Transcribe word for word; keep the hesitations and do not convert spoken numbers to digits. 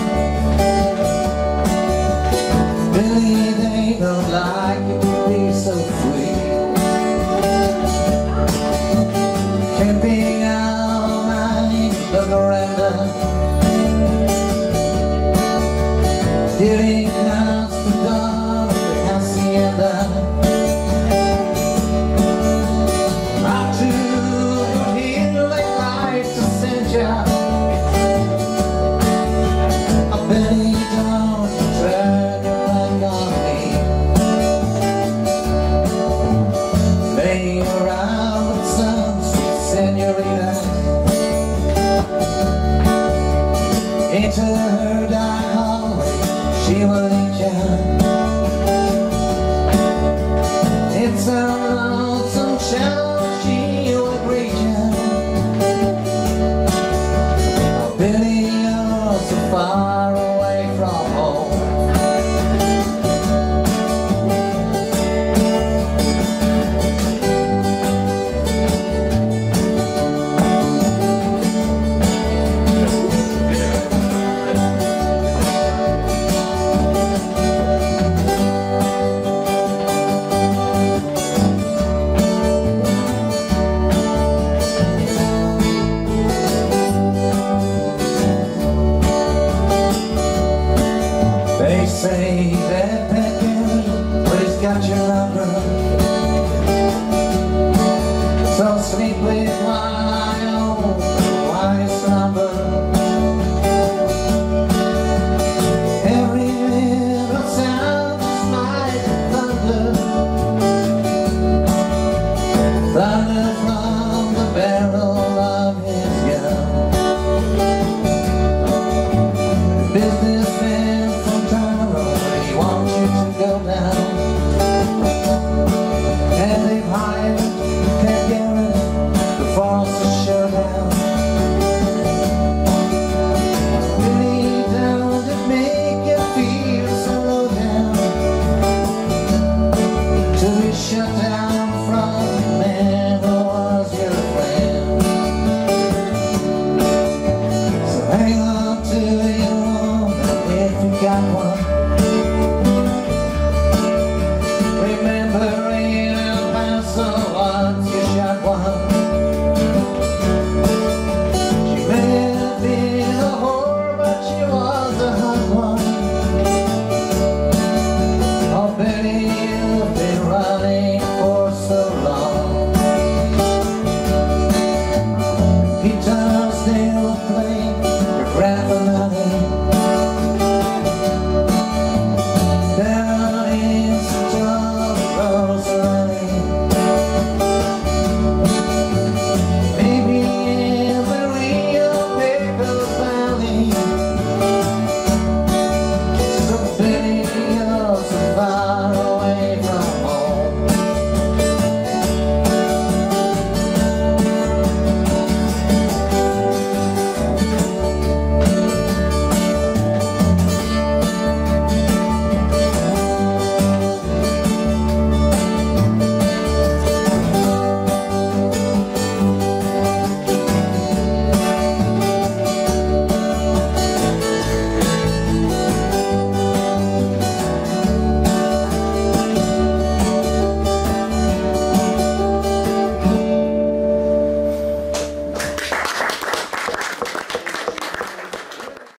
Really, they ain't no like you to be so free. Can't be all night, look around. Getting out the door of the hacienda. I do need to make life to send you. I bet you don't try. Into her dark hallway, she will lead you. It's a lonesome challenge, she will greet you. Billy, you're so far away from home. Say that that girl, but it's got your number. So sleep with one eye open, while you slumber. Every little sound is mighty thunder, thunder from the barrel of his gun. Business.